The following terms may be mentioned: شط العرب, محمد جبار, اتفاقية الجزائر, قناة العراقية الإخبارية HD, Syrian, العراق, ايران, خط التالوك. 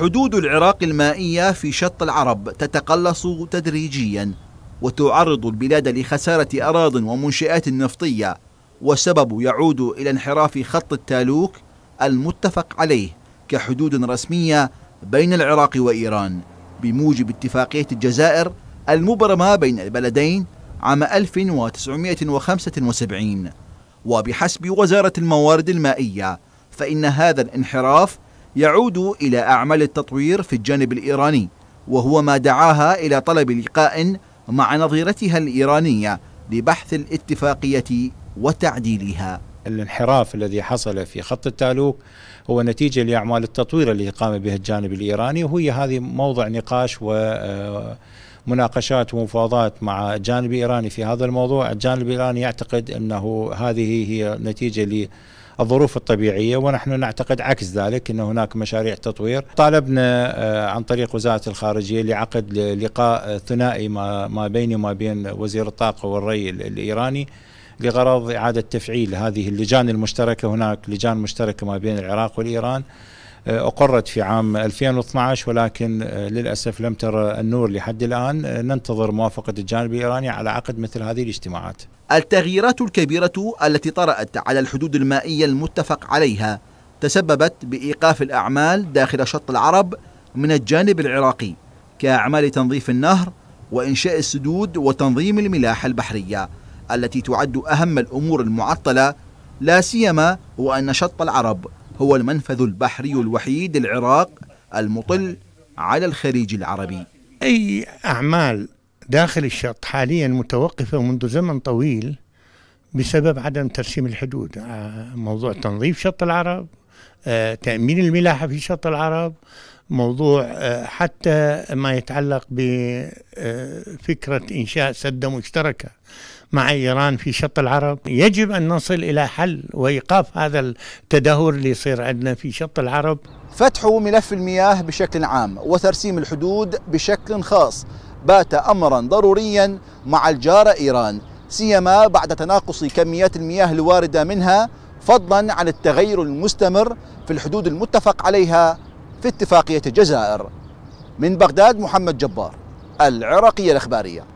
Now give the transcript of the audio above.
حدود العراق المائية في شط العرب تتقلص تدريجيا، وتعرض البلاد لخسارة أراضٍ ومنشآت نفطية، والسبب يعود إلى انحراف خط التالوك المتفق عليه كحدود رسمية بين العراق وإيران بموجب اتفاقية الجزائر المبرمة بين البلدين عام 1975. وبحسب وزارة الموارد المائية فإن هذا الانحراف يعود إلى أعمال التطوير في الجانب الإيراني، وهو ما دعاها إلى طلب لقاء مع نظيرتها الإيرانية لبحث الاتفاقية وتعديلها. الانحراف الذي حصل في خط التالوك هو نتيجة لأعمال التطوير اللي قام بها الجانب الإيراني، وهي هذه موضع نقاش ومناقشات ومفاوضات مع الجانب الإيراني في هذا الموضوع. الجانب الإيراني يعتقد أنه هذه هي نتيجة للظروف الطبيعية، ونحن نعتقد عكس ذلك، أن هناك مشاريع تطوير. طالبنا عن طريق وزارة الخارجية لعقد لقاء ثنائي ما بيني وما بين وزير الطاقة والري الإيراني لغرض إعادة تفعيل هذه اللجان المشتركة. هناك لجان مشتركة ما بين العراق والإيران أقرت في عام 2012، ولكن للأسف لم ترى النور لحد الآن. ننتظر موافقة الجانب الإيراني على عقد مثل هذه الاجتماعات. التغييرات الكبيرة التي طرأت على الحدود المائية المتفق عليها تسببت بإيقاف الأعمال داخل شط العرب من الجانب العراقي، كأعمال تنظيف النهر وإنشاء السدود وتنظيم الملاحة البحرية التي تعد أهم الأمور المعطلة، لا سيما وأن شط العرب هو المنفذ البحري الوحيد للعراق المطل على الخليج العربي. أي أعمال داخل الشط حاليا متوقفة منذ زمن طويل بسبب عدم ترسيم الحدود. موضوع تنظيف شط العرب، تأمين الملاحة في شط العرب، موضوع حتى ما يتعلق بفكرة إنشاء سدة مشتركة مع إيران في شط العرب. يجب أن نصل إلى حل وإيقاف هذا التدهور اللي يصير عندنا في شط العرب. فتح ملف المياه بشكل عام وترسيم الحدود بشكل خاص بات أمرا ضروريا مع الجارة إيران، سيما بعد تناقص كميات المياه الواردة منها، فضلا عن التغير المستمر في الحدود المتفق عليها في اتفاقية الجزائر. من بغداد، محمد جبار، العراقية الإخبارية.